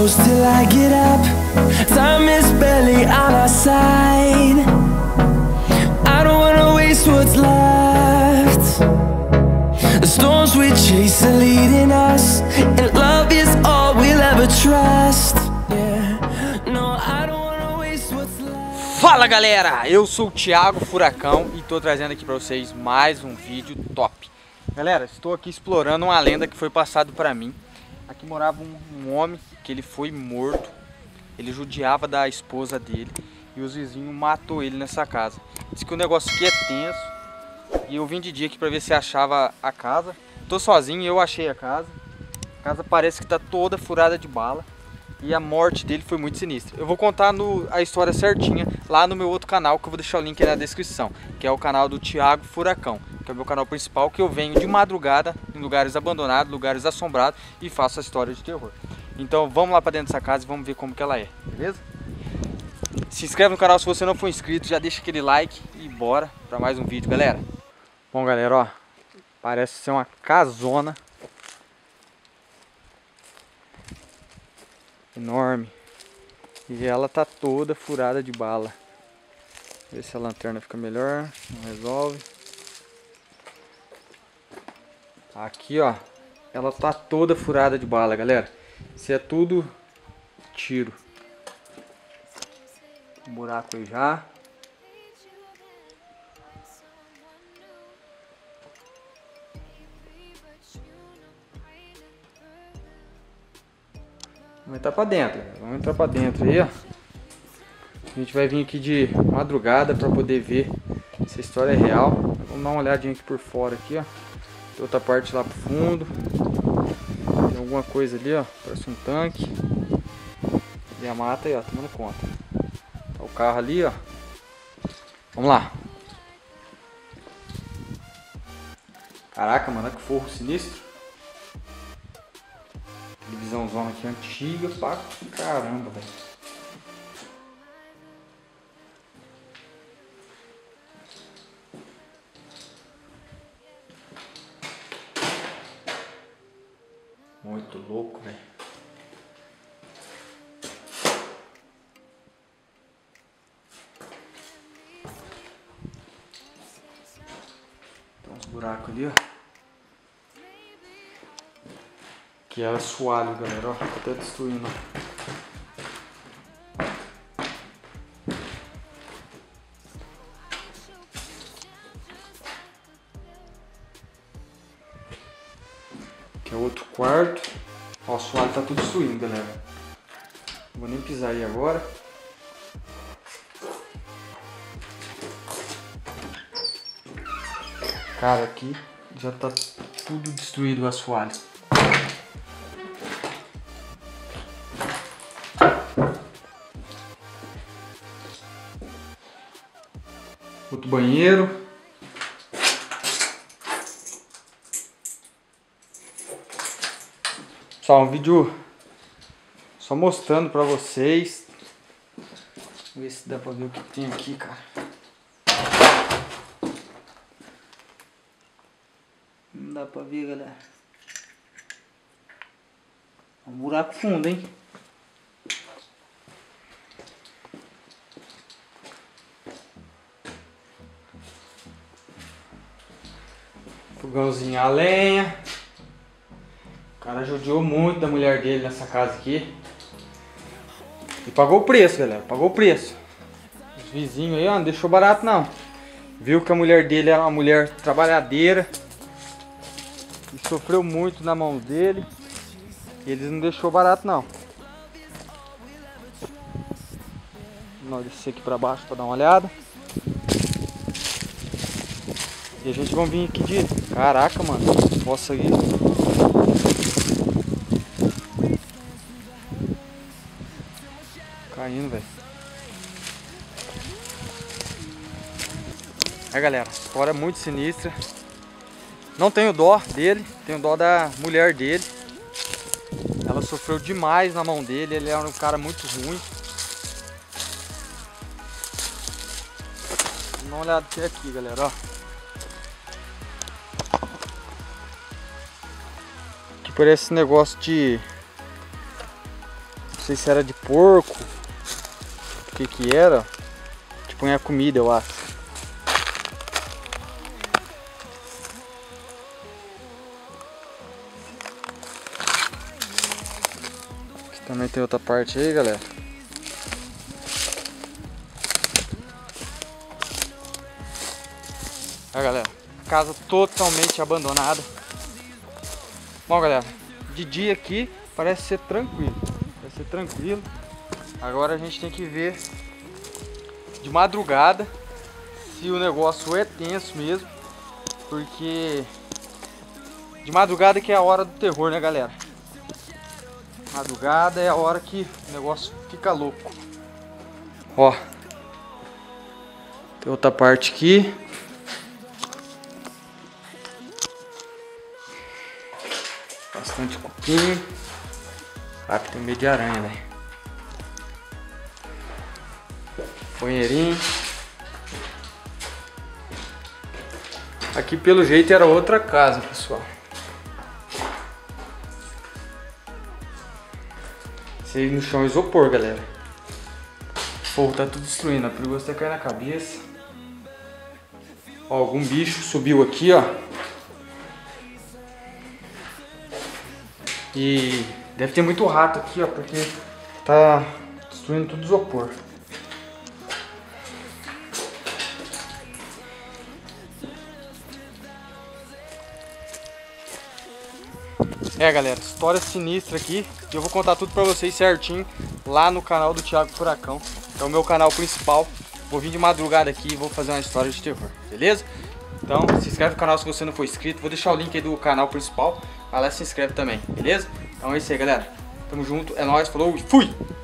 close till I get up. Time is barely on our side. I don't wanna waste what's left. The storms we chase are leading us, and love is all we'll ever trust. Fala galera, eu sou o Thiago Furacão e tô trazendo aqui pra vocês mais um vídeo top. Galera, estou aqui explorando uma lenda que foi passada pra mim. Aqui morava um homem que ele foi morto. Ele judiava da esposa dele e os vizinhos matou ele nessa casa. Diz que o negócio aqui é tenso. E eu vim de dia aqui pra ver se achava a casa. Tô sozinho, eu achei a casa. A casa parece que tá toda furada de bala. E a morte dele foi muito sinistra. Eu vou contar a história certinha lá no meu outro canal, que eu vou deixar o link aí na descrição, que é o canal do Thiago Furacão, que é o meu canal principal, que eu venho de madrugada em lugares abandonados, lugares assombrados, e faço a história de terror. Então vamos lá pra dentro dessa casa e vamos ver como que ela é, beleza? Se inscreve no canal se você não for inscrito, já deixa aquele like e bora pra mais um vídeo, galera. Bom galera, ó, parece ser uma casona enorme e ela tá toda furada de bala. Vê se a lanterna fica melhor. Não resolve. Aqui ó, ela tá toda furada de bala, galera. Isso é tudo tiro. Um buraco aí já. Vamos entrar pra dentro, vamos entrar pra dentro aí, ó. A gente vai vir aqui de madrugada pra poder ver se a história é real. Vamos dar uma olhadinha aqui por fora aqui, ó. Tem outra parte lá pro fundo. Tem alguma coisa ali, ó. Parece um tanque. E a mata aí, ó, tomando conta. Tá o carro ali, ó. Vamos lá. Caraca, mano, que forro sinistro. Televisãozão aqui antiga pra caramba, velho. Muito louco, velho. Tem uns buracos ali, ó. Que era assoalho, galera, ó, até destruindo. Aqui é outro quarto. Ó, o assoalho tá tudo destruindo, galera. Não vou nem pisar aí agora. Cara, aqui já tá tudo destruído o assoalho. Outro banheiro. Só um vídeo só mostrando pra vocês. Vamos ver se dá pra ver o que tem aqui, cara. Não dá pra ver, galera. É um buraco fundo, hein? Fogãozinho a lenha. O cara judiou muito da mulher dele nessa casa aqui. E pagou o preço, galera. Pagou o preço. Os vizinhos aí, ó, não deixou barato não. Viu que a mulher dele era uma mulher trabalhadeira e sofreu muito na mão dele. E eles não deixou barato não. Vamos descer aqui pra baixo pra dar uma olhada. E a gente vai vir aqui de... Caraca, mano. Nossa, aqui. Caindo, velho. É, galera. A história é muito sinistra. Não tenho dó dele. Tenho dó da mulher dele. Ela sofreu demais na mão dele. Ele era um cara muito ruim. Dá uma olhada até aqui, galera. Ó. Parece esse negócio de sei se era de porco, o que que era, tipo a comida, eu acho. Aqui também tem outra parte aí, galera. Olha, galera, casa totalmente abandonada. Bom, galera, de dia aqui parece ser tranquilo, vai ser tranquilo. Agora a gente tem que ver de madrugada se o negócio é tenso mesmo, porque de madrugada que é a hora do terror, né, galera? Madrugada é a hora que o negócio fica louco. Ó, tem outra parte aqui. Bastante cupim. Ah, que tem medo de aranha, velho. Banheirinho. Aqui pelo jeito era outra casa, pessoal. Esse aí no chão é isopor, galera. O povo tá tudo destruindo. A perigoso tá caindo na cabeça. Ó, algum bicho subiu aqui, ó. E deve ter muito rato aqui, ó, porque tá destruindo tudo isopor. É, galera, história sinistra aqui. E eu vou contar tudo pra vocês certinho lá no canal do Thiago Furacão. É o meu canal principal. Vou vir de madrugada aqui e vou fazer uma história de terror, beleza? Então, se inscreve no canal se você não for inscrito. Vou deixar o link aí do canal principal. Vai lá e se inscreve também, beleza? Então é isso aí, galera. Tamo junto, é nóis, falou e fui!